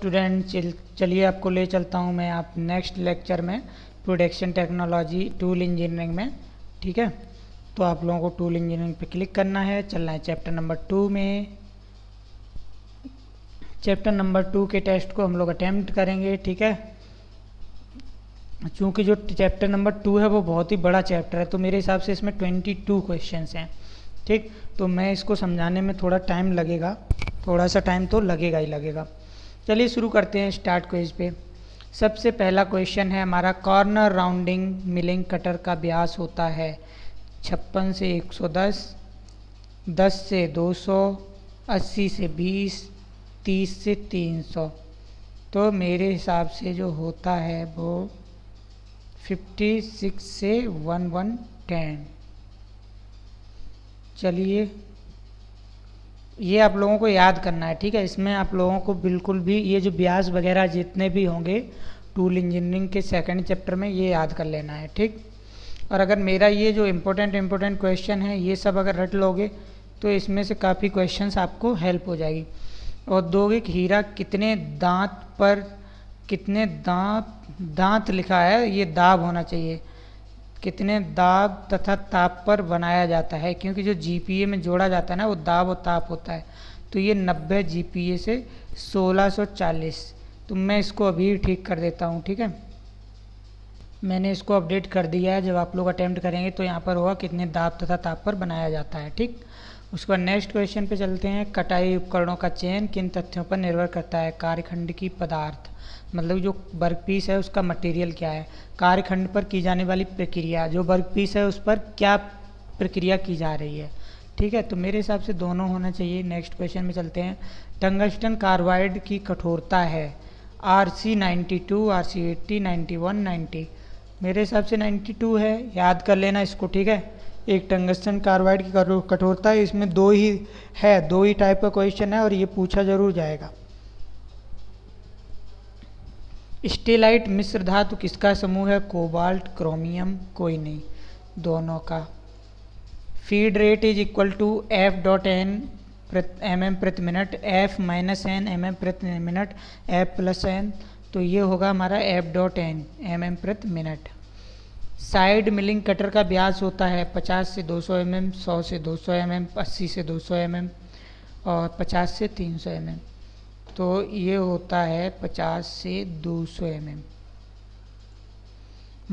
Student चलिए आपको ले चलता हूं मैं आप नेक्स्ट लेक्चर में प्रोडक्शन टेक्नोलॉजी टूल इंजीनियरिंग में, ठीक है। तो आप लोगों को टूल इंजीनियरिंग पे क्लिक करना है, चलना है चैप्टर नंबर 2 में। चैप्टर नंबर 2 के टेस्ट को हम लोग अटेम्प्ट करेंगे, ठीक है। चूँकि जो चैप्टर नंबर 2 है वो बहुत ही बड़ा चैप्टर है, तो मेरे हिसाब से इसमें 22 क्वेश्चंस हैं, ठीक। तो मैं इसको समझाने में थोड़ा टाइम लगेगा, थोड़ा सा टाइम तो लगेगा ही लगेगा। चलिए शुरू करते हैं स्टार्ट क्वेश्चन पे। सबसे पहला क्वेश्चन है हमारा, कॉर्नर राउंडिंग मिलिंग कटर का व्यास होता है 56 से 110, 10 से 200, 80 से 20, 30 से 300। तो मेरे हिसाब से जो होता है वो 56 से 1110। चलिए ये आप लोगों को याद करना है, ठीक है। इसमें आप लोगों को बिल्कुल भी ये जो ब्यास वगैरह जितने भी होंगे टूल इंजीनियरिंग के सेकंड चैप्टर में ये याद कर लेना है, ठीक। और अगर मेरा ये जो इम्पोर्टेंट क्वेश्चन है ये सब अगर रट लोगे तो इसमें से काफ़ी क्वेश्चंस आपको हेल्प हो जाएगी। औद्योगिक हीरा कितने दांत लिखा है, ये दाब होना चाहिए, कितने दाब तथा ताप पर बनाया जाता है, क्योंकि जो जीपीए में जोड़ा जाता है ना वो दाब और ताप होता है। तो ये 90 जीपीए से 1640। तो मैं इसको अभी ठीक कर देता हूँ, ठीक है। मैंने इसको अपडेट कर दिया है, जब आप लोग अटेम्प्ट करेंगे तो यहाँ पर होगा कितने दाब तथा ताप पर बनाया जाता है, ठीक। उसके बाद नेक्स्ट क्वेश्चन पे चलते हैं। कटाई उपकरणों का चयन किन तथ्यों पर निर्भर करता है? कार्यखंड की पदार्थ, मतलब जो वर्क पीस है उसका मटेरियल क्या है, कार्यखंड पर की जाने वाली प्रक्रिया, जो वर्क पीस है उस पर क्या प्रक्रिया की जा रही है, ठीक है। तो मेरे हिसाब से दोनों होना चाहिए। नेक्स्ट क्वेश्चन में चलते हैं। टंगस्टन कार्बाइड की कठोरता है RC 92, RC 80, 91, 90। मेरे हिसाब से 92 है, याद कर लेना इसको, ठीक है। एक टंगस्टन कार्बाइड की कठोरता है, इसमें दो ही टाइप का क्वेश्चन है और ये पूछा जरूर जाएगा। स्टेलाइट मिश्र धातु किसका समूह है? कोबाल्ट, क्रोमियम, कोई नहीं, दोनों का। Feed rate is equal to F.n mm प्रति मिनट, F-n mm प्रति मिनट, F+n। तो ये होगा हमारा F.n mm प्रति मिनट। साइड मिलिंग कटर का व्यास होता है 50 से 200 mm, 100 से 200 mm, 80 से 200 mm और 50 से 300 mm। तो ये होता है 50 से 200 mm।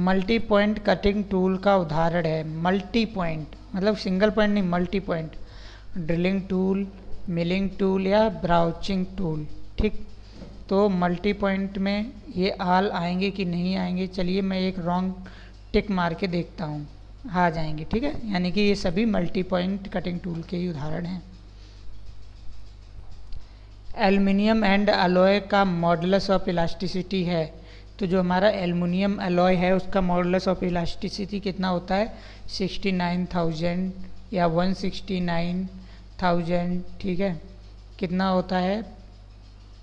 Multi point cutting tool का उदाहरण है। मल्टी पॉइंट मतलब सिंगल पॉइंट नहीं, multi point. Drilling tool, milling tool या ब्राउचिंग टूल, ठीक। तो मल्टी पॉइंट में ये आल आएंगे कि नहीं आएंगे, चलिए मैं एक रॉन्ग टिक मार के देखता हूँ, आ जाएंगे, ठीक है। यानी कि ये सभी मल्टी पॉइंट कटिंग टूल के ही उदाहरण हैं। एल्युमिनियम एंड अलॉय का मॉडुलस ऑफ इलास्टिसिटी है, तो जो हमारा एल्युमिनियम अलॉय है उसका मॉडुलस ऑफ इलास्टिसिटी कितना होता है? 69,000 या 169,000, ठीक है। कितना होता है?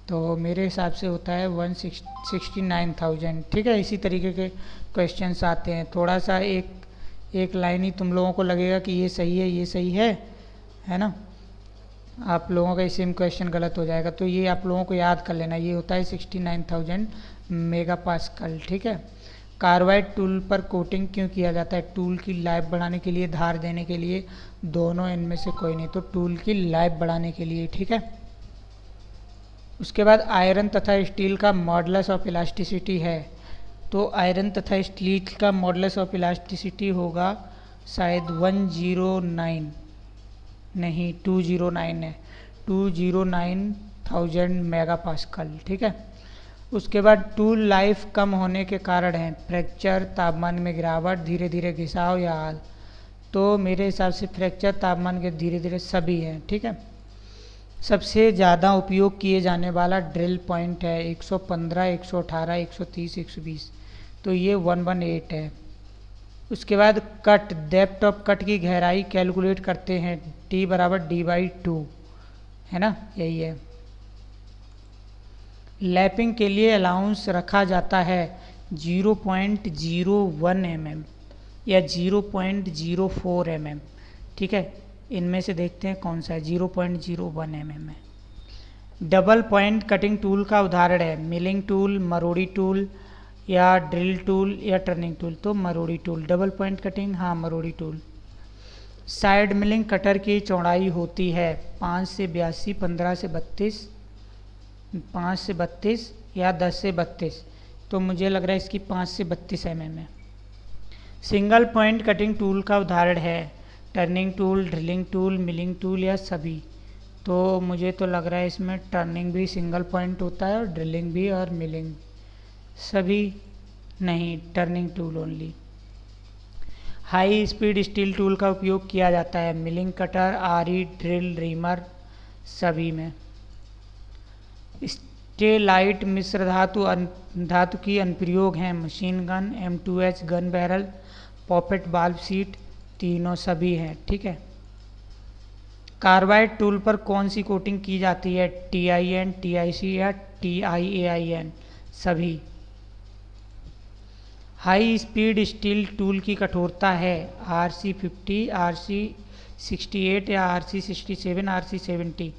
तो मेरे हिसाब से होता है 169,000, ठीक है। इसी तरीके के क्वेश्चंस आते हैं। थोड़ा सा एक लाइन ही तुम लोगों को लगेगा कि ये सही है, ये सही है ना। आप लोगों का ये सेम क्वेश्चन गलत हो जाएगा, तो ये आप लोगों को याद कर लेना। ये होता है 69,000 मेगापास्कल, ठीक है। कार्बाइड टूल पर कोटिंग क्यों किया जाता है? टूल की लाइफ बढ़ाने के लिए, धार देने के लिए, दोनों इनमें से कोई नहीं, तो टूल की लाइफ बढ़ाने के लिए, ठीक है। उसके बाद आयरन तथा स्टील का मॉडुलस ऑफ इलास्टिसिटी है, तो आयरन तथा स्टील का मॉडुलस ऑफ इलास्टिसिटी होगा शायद 109, नहीं 209 है, 209,000 मेगापास्कल, ठीक है। उसके बाद टूल लाइफ कम होने के कारण है फ्रैक्चर, तापमान में गिरावट, धीरे धीरे घिसाव या आल। तो मेरे हिसाब से फ्रैक्चर, तापमान के धीरे धीरे सभी हैं, ठीक है। सबसे ज़्यादा उपयोग किए जाने वाला ड्रिल पॉइंट है 115, 118, 130, 120, तो ये 118 है। उसके बाद कट, डेप्थ ऑफ कट की गहराई कैलकुलेट करते हैं, T = D/2, है ना, यही है। लैपिंग के लिए अलाउंस रखा जाता है 0.01 mm या 0.04 mm, ठीक है। इनमें से देखते हैं कौन सा है। 0.01 mm है। डबल पॉइंट कटिंग टूल का उदाहरण है मिलिंग टूल, मरोड़ी टूल या ड्रिल टूल या टर्निंग टूल। तो मरोड़ी टूल, डबल पॉइंट कटिंग, हाँ मरोड़ी टूल। साइड मिलिंग कटर की चौड़ाई होती है 5 से 82, 15 से 32, 5 से 32 या 10 से 32। तो मुझे लग रहा है इसकी 5 से 32 mm है। सिंगल पॉइंट कटिंग टूल का उदाहरण है turning tool, drilling tool, milling tool या सभी। तो मुझे तो लग रहा है इसमें टर्निंग भी सिंगल पॉइंट होता है और ड्रिलिंग भी और मिलिंग सभी नहीं, turning tool only. High speed steel tool का उपयोग किया जाता है मिलिंग कटर, आरी, ड्रिल, रीमर सभी में। स्टेलाइट मिश्र धातु की अनुप्रयोग हैं machine gun, M2H gun barrel, poppet valve seat, तीनों सभी हैं। ठीक है। कार्बाइड टूल पर कौन सी कोटिंग की जाती है TIN, TIC या TIAIN सभी। हाई स्पीड स्टील टूल की कठोरता है RC50, RC68 या RC67, RC70।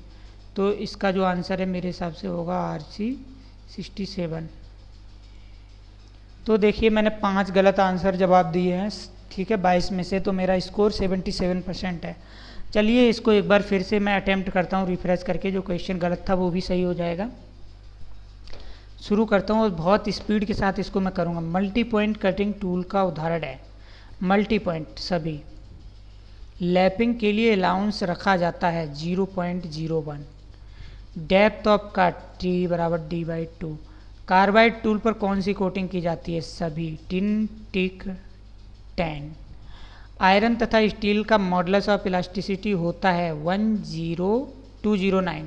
तो इसका जो आंसर है मेरे हिसाब से होगा RC67। तो देखिए मैंने 5 गलत आंसर जवाब दिए हैं, ठीक है, 22 में से। तो मेरा स्कोर 77% है। चलिए इसको एक बार फिर से मैं अटेम्प्ट करता हूँ रिफ्रेश करके, जो क्वेश्चन गलत था वो भी सही हो जाएगा। शुरू करता हूँ और बहुत स्पीड के साथ इसको मैं करूँगा। मल्टी पॉइंट कटिंग टूल का उदाहरण है मल्टी पॉइंट सभी। लैपिंग के लिए अलाउंस रखा जाता है 0.01। Depth of cut T = D/2। Carbide tool पर कौन सी कोटिंग की जाती है सभी, टिन, टिक, टैन। आयरन तथा स्टील का मॉडल्स ऑफ इलास्टिसिटी होता है 10209।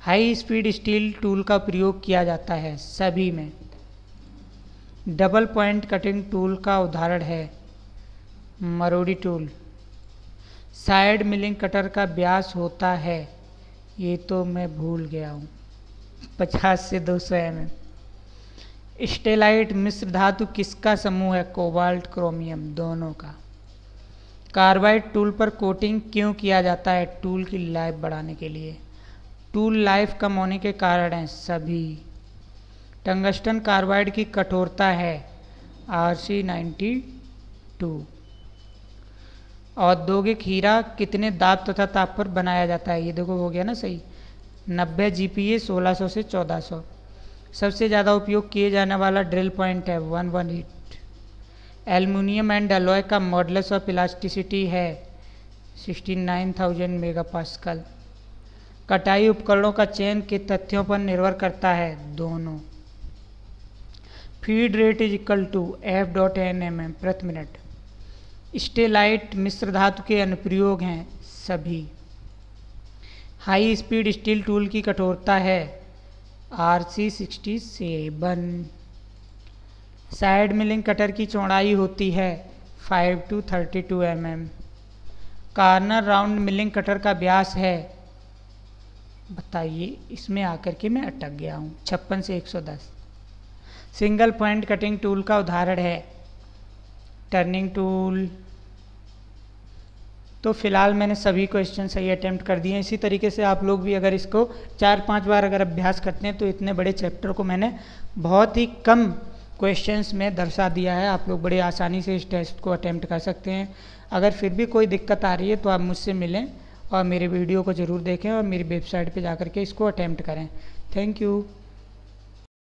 हाई स्पीड स्टील टूल का प्रयोग किया जाता है सभी में। डबल पॉइंट कटिंग टूल का उदाहरण है मरोड़ी टूल। साइड मिलिंग कटर का व्यास होता है, ये तो मैं भूल गया हूँ, 50 से 200 mm। स्टेलाइट मिश्र धातु किसका समूह है कोबाल्ट, क्रोमियम, दोनों का। कार्बाइड टूल पर कोटिंग क्यों किया जाता है टूल की लाइफ बढ़ाने के लिए। टूल लाइफ कम होने के कारण हैं सभी। टंगस्टन कार्बाइड की कठोरता है RC92। औद्योगिक हीरा कितने दाब तथा ताप पर बनाया जाता है, ये देखो हो गया ना सही, 90 GPa 1600 से 1400। सबसे ज़्यादा उपयोग किए जाने वाला ड्रिल पॉइंट है 118। एल्युमिनियम एंड अलॉय का मॉडल्स ऑफ इलास्टिसिटी है 69000 मेगापास्कल। कटाई उपकरणों का चयन के तथ्यों पर निर्भर करता है, दोनों। फीड रेट = F.nmm प्रति मिनट। स्टेलाइट मिश्र धातु के अनुप्रयोग हैं सभी। हाई स्पीड स्टील टूल की कठोरता है RC67। साइड मिलिंग कटर की चौड़ाई होती है 5 to 32 mm। Corner round milling cutter का व्यास है, बताइए इसमें आकर के मैं अटक गया हूँ, 56 से 110। सिंगल पॉइंट कटिंग टूल का उदाहरण है टर्निंग टूल। तो फिलहाल मैंने सभी क्वेश्चन सही अटैम्प्ट कर दिए हैं। इसी तरीके से आप लोग भी अगर इसको 4-5 बार अगर अभ्यास करते हैं तो इतने बड़े चैप्टर को मैंने बहुत ही कम क्वेश्चंस में दर्शा दिया है। आप लोग बड़े आसानी से इस टेस्ट को अटैम्प्ट कर सकते हैं। अगर फिर भी कोई दिक्कत आ रही है तो आप मुझसे मिलें और मेरे वीडियो को ज़रूर देखें और मेरी वेबसाइट पर जा कर के इसको अटैम्प्ट करें। Thank you.